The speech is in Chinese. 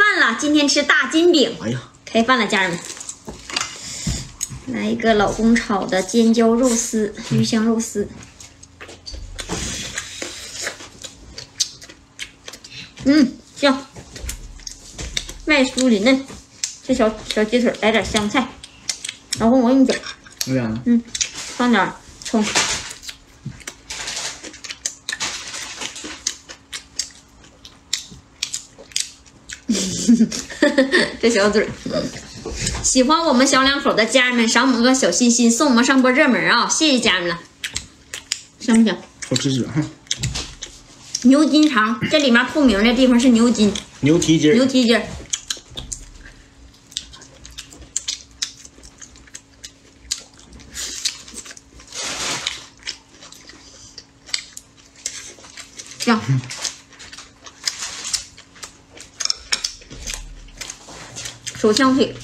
饭了，今天吃大金饼。哎呀，开饭了，家人们！来一个老公炒的尖椒肉丝、鱼香肉丝。嗯，香，外酥里嫩。这小鸡腿来点香菜。老公，我给你点。有点呢。嗯，放点葱。 这小嘴儿，喜欢我们小两口的家人们，赏我们个小心心，送我们上波热门啊！谢谢家人们了，香不香？好吃死了哈！牛筋肠，这里面透明的地方是牛筋，牛蹄筋，牛蹄筋。香。手枪腿，